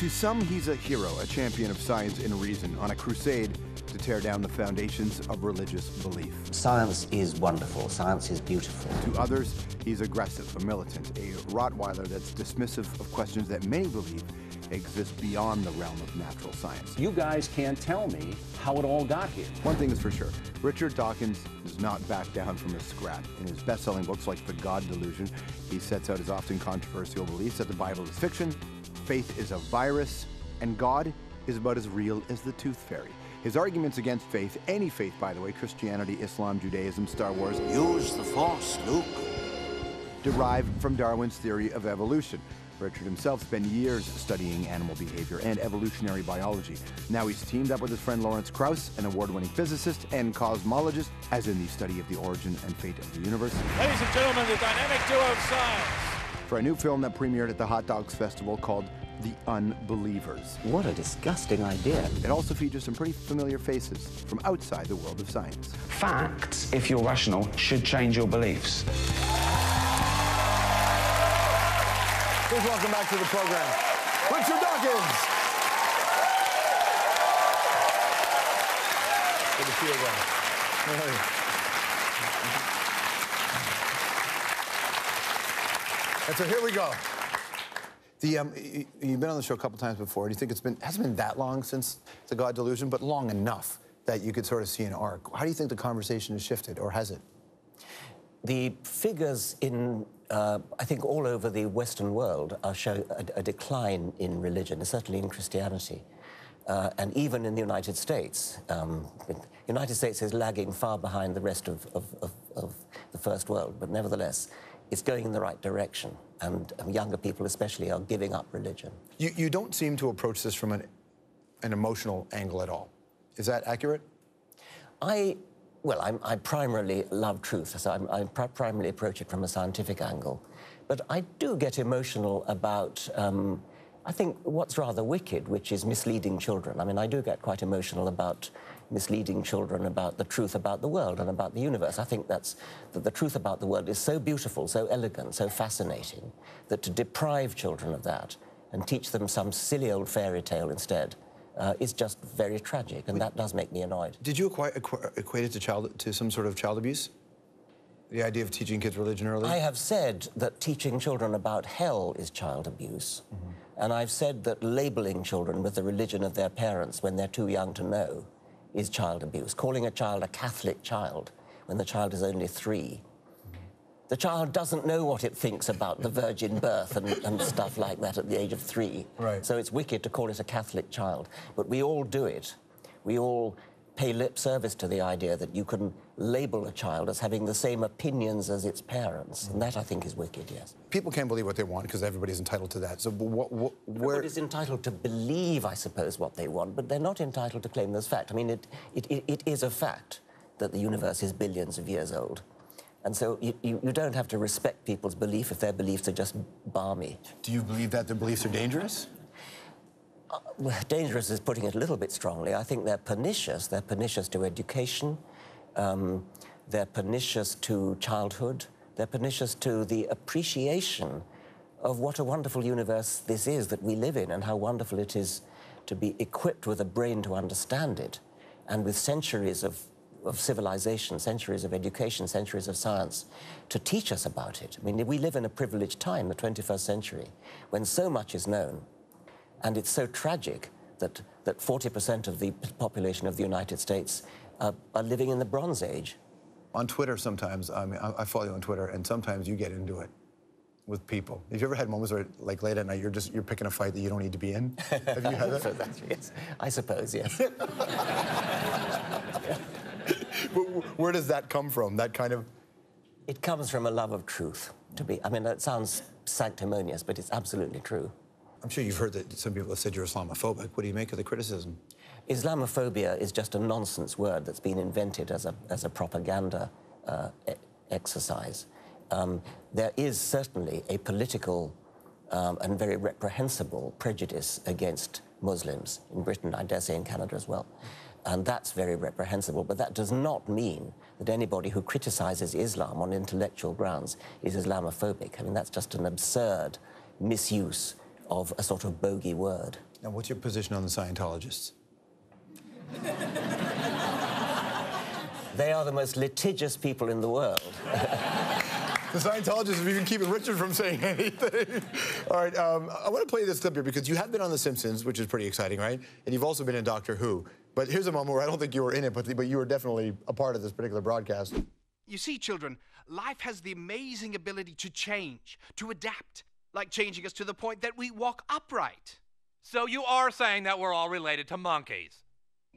To some, he's a hero, a champion of science and reason on a crusade to tear down the foundations of religious belief. Science is wonderful. Science is beautiful. To others, he's aggressive, a militant, a Rottweiler that's dismissive of questions that many believe exist beyond the realm of natural science. You guys can't tell me how it all got here. One thing is for sure, Richard Dawkins does not back down from his scrap. In his best-selling books like The God Delusion, he sets out his often controversial beliefs that the Bible is fiction, faith is a virus, and God is about as real as the tooth fairy. His arguments against faith, any faith by the way, Christianity, Islam, Judaism, Star Wars, use the Force, Luke, derive from Darwin's theory of evolution. Richard himself spent years studying animal behavior and evolutionary biology. Now he's teamed up with his friend Lawrence Krauss, an award-winning physicist and cosmologist, as in the study of the origin and fate of the universe. Ladies and gentlemen, the dynamic duo of science. For a new film that premiered at the Hot Dogs Festival called The Unbelievers. What a disgusting idea. It also features some pretty familiar faces from outside the world of science. Facts, if you're rational, should change your beliefs. Please welcome back to the program, Richard Dawkins. Good to see you again. How are you? And so here we go. You've been on the show a couple times before. Do you think hasn't been that long since The God Delusion, but long enough that you could sort of see an arc? How do you think the conversation has shifted, or has it? The figures in, I think, all over the Western world show a decline in religion, certainly in Christianity, and even in the United States. The United States is lagging far behind the rest of the first world, but nevertheless, it's going in the right direction, and younger people especially are giving up religion. You don't seem to approach this from an emotional angle at all. Is that accurate? Well, I primarily love truth, so I primarily approach it from a scientific angle. But I do get emotional about, I think, what's rather wicked, which is misleading children. I mean, I do get quite emotional about misleading children about the truth about the world and about the universe. I think that the truth about the world is so beautiful, so elegant, so fascinating, that to deprive children of that and teach them some silly old fairy tale instead, is just very tragic, and that does make me annoyed. Did you equate it to some sort of child abuse? The idea of teaching kids religion early? I have said that teaching children about hell is child abuse, and I've said that labeling children with the religion of their parents when they're too young to know is child abuse. Calling a child a Catholic child when the child is only 3. The child doesn't know what it thinks about the virgin birth and stuff like that at the age of 3. Right. So it's wicked to call it a Catholic child. But we all do it. We all pay lip service to the idea that you can label a child as having the same opinions as its parents. And that, I think, is wicked, yes. People can't believe what they want because everybody's entitled to that. So everybody's entitled to believe, I suppose, what they want, but they're not entitled to claim this fact. I mean, it is a fact that the universe is billions of years old. And so you don't have to respect people's belief if their beliefs are just balmy. Do you believe that their beliefs are dangerous? Well, dangerous is putting it a little bit strongly. I think they're pernicious. They're pernicious to education. They're pernicious to childhood. They're pernicious to the appreciation of what a wonderful universe this is that we live in and how wonderful it is to be equipped with a brain to understand it and with centuries of civilization, centuries of education, centuries of science, to teach us about it. I mean, we live in a privileged time, the 21st century, when so much is known, and it's so tragic that 40% of the population of the United States are living in the Bronze Age. On Twitter sometimes, I mean, I follow you on Twitter, and sometimes you get into it with people. Have you ever had moments where, like, late at night, you're picking a fight that you don't need to be in? Have you had that? Yes. I suppose, yes. Where does that come from, that kind of...? It comes from a love of truth, to be... I mean, that sounds sanctimonious, but it's absolutely true. I'm sure you've heard that some people have said you're Islamophobic. What do you make of the criticism? Islamophobia is just a nonsense word that's been invented as a propaganda exercise. There is certainly a political and very reprehensible prejudice against Muslims in Britain, I dare say in Canada as well. And that's very reprehensible, but that does not mean that anybody who criticizes Islam on intellectual grounds is Islamophobic. I mean, that's just an absurd misuse of a sort of bogey word. Now, what's your position on the Scientologists? They are the most litigious people in the world. The Scientologists, if you can keep Richard from saying anything. All right, I want to play this clip here because you have been on The Simpsons, which is pretty exciting, right? And you've also been in Doctor Who. But here's a moment where I don't think you were in it, but you were definitely a part of this particular broadcast. You see, children, life has the amazing ability to change, to adapt, like changing us to the point that we walk upright. So you are saying that we're all related to monkeys?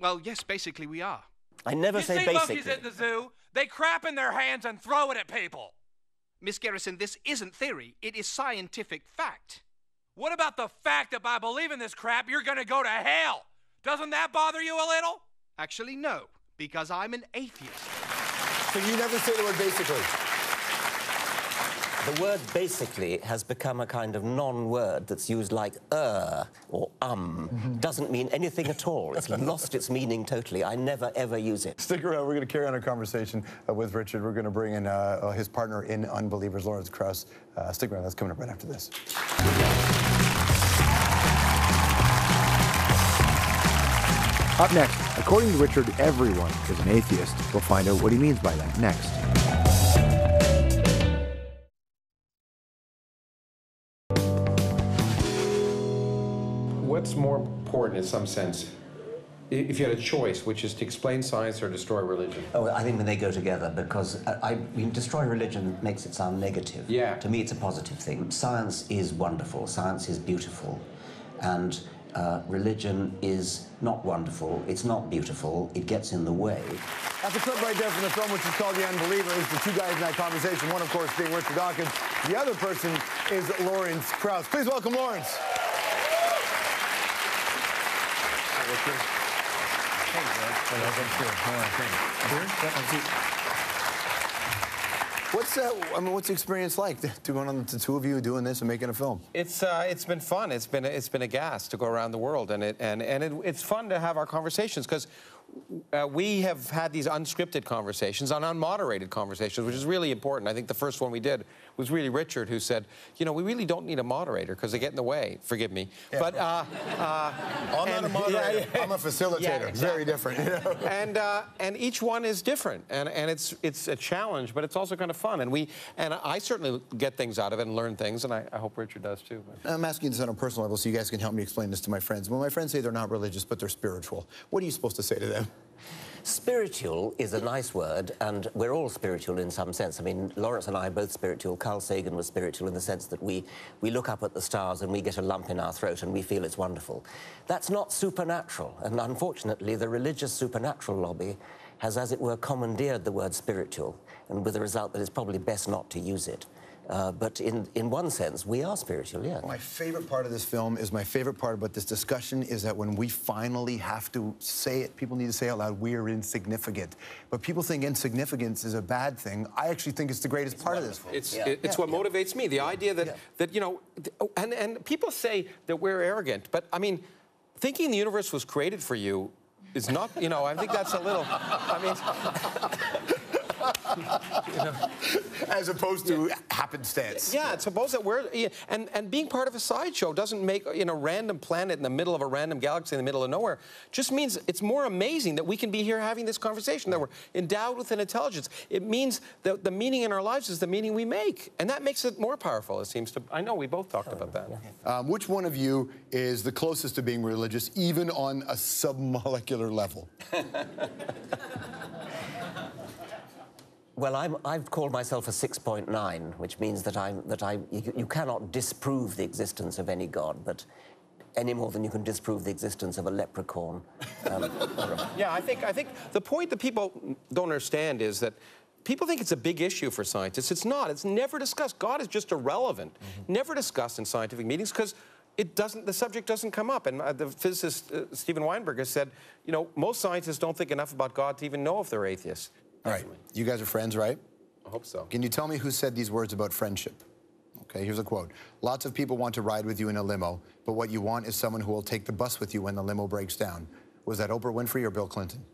Well, yes, basically we are. I never say basically. You see monkeys at the zoo? They crap in their hands and throw it at people. Miss Garrison, this isn't theory. It is scientific fact. What about the fact that by believing this crap, you're going to go to hell? Doesn't that bother you a little? Actually, no, because I'm an atheist. So you never say the word basically? The word basically has become a kind of non-word that's used like or Doesn't mean anything at all. It's lost its meaning totally. I never, ever use it. Stick around. We're going to carry on our conversation with Richard. We're going to bring in his partner in Unbelievers, Lawrence Krauss. Stick around. That's coming up right after this. Up next, according to Richard, everyone is an atheist. We'll find out what he means by that next. What's more important in some sense, if you had a choice, which is to explain science or destroy religion? Oh, I think when they go together, because destroying religion makes it sound negative. Yeah. To me, it's a positive thing. Science is wonderful. Science is beautiful. And religion is not wonderful, it's not beautiful, it gets in the way. That's a clip right there from the film, which is called The Unbelievers. The two guys in that conversation, one, of course, being Richard Dawkins. The other person is Lawrence Krauss. Please welcome Lawrence. Hi, Richard. Hey, what's the experience like going on, the two of you doing this and making a film? It's been fun. It's been a gas to go around the world, and it's fun to have our conversations because we have had these unscripted conversations, unmoderated conversations, which is really important. I think the first one we did was really Richard, who said, you know, we really don't need a moderator because they get in the way. Forgive me, yeah, but I'm not a moderator. Yeah, yeah. I'm a facilitator. Yeah, exactly. Very different. You know? And each one is different, and it's a challenge, but it's also kind of fun. And I certainly get things out of it and learn things, and I hope Richard does too. But I'm asking this on a personal level, so you guys can help me explain this to my friends. When my friends say they're not religious but they're spiritual, what are you supposed to say to them? Spiritual is a nice word, and we're all spiritual in some sense. I mean, Lawrence and I are both spiritual. Carl Sagan was spiritual in the sense that we look up at the stars and we get a lump in our throat and we feel it's wonderful. That's not supernatural, and unfortunately, the religious supernatural lobby has, as it were, commandeered the word spiritual, and with the result that it's probably best not to use it. But in one sense, we are spiritual, yeah. My favorite part of this film is my favorite part about this discussion is that when we finally have to say it, people need to say out loud, we are insignificant. But people think insignificance is a bad thing. I actually think it's the greatest part of this film. It's what motivates me, the idea that, you know, and people say that we're arrogant, but I mean, thinking the universe was created for you is not, you know, I think that's a little, I mean... You know? As opposed to happenstance. Yeah, it's supposed that we're... Yeah, and being part of a sideshow doesn't make, you know, a random planet in the middle of a random galaxy in the middle of nowhere. Just means it's more amazing that we can be here having this conversation, that we're endowed with an intelligence. It means that the meaning in our lives is the meaning we make. And that makes it more powerful, it seems to... I know, we both talked about that. Yeah. Which one of you is the closest to being religious, even on a submolecular level? Well, I've called myself a 6.9, which means that you cannot disprove the existence of any god, but any more than you can disprove the existence of a leprechaun. Yeah, I think the point that people don't understand is that people think it's a big issue for scientists. It's not. It's never discussed. God is just irrelevant, never discussed in scientific meetings because the subject doesn't come up. And the physicist Stephen Weinberger said, you know, most scientists don't think enough about God to even know if they're atheists. All right, you guys are friends, right? I hope so. Can you tell me who said these words about friendship? Okay, here's a quote. Lots of people want to ride with you in a limo, but what you want is someone who will take the bus with you when the limo breaks down. Was that Oprah Winfrey or Bill Clinton?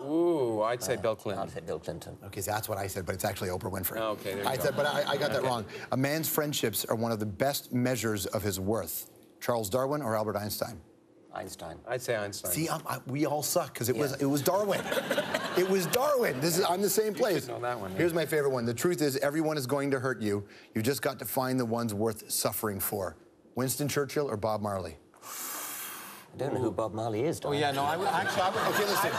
Ooh, I'd say Bill Clinton. I'd say Bill Clinton. Okay, so that's what I said, but it's actually Oprah Winfrey. Okay, there you go. But I got that wrong. A man's friendships are one of the best measures of his worth. Charles Darwin or Albert Einstein? Einstein. I'd say Einstein. See, we all suck because it was Darwin. It was Darwin. This is I'm the same place. You should know that one, yeah. Here's my favorite one. The truth is, everyone is going to hurt you. You've just got to find the ones worth suffering for. Winston Churchill or Bob Marley? I don't know who Bob Marley is, Don. Oh, yeah, no, I would actually... okay, listen.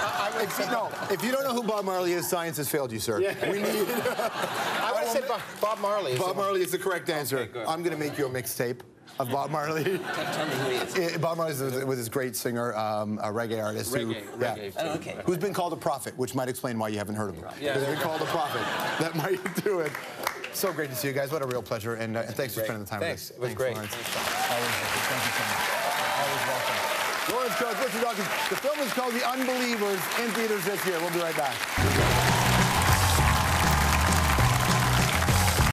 If you don't know who Bob Marley is, science has failed you, sir. Yeah. We need... I would say Bob Marley. Bob Marley is the correct answer. Okay, I'm going to make you a mixtape of Bob Marley. Tell me who he is. Bob Marley was this great singer, a reggae artist. Reggae. Oh, okay. Who's been called a prophet, which might explain why you haven't heard of him. Right. Yeah, they've been called a prophet. That might do it. So great to see you guys. What a real pleasure. And thanks for spending the time with us. It was great. Lawrence. Thank you so much. Always welcome. Lawrence Krauss, Richard Dawkins. The film is called The Unbelievers, in theaters this year. We'll be right back.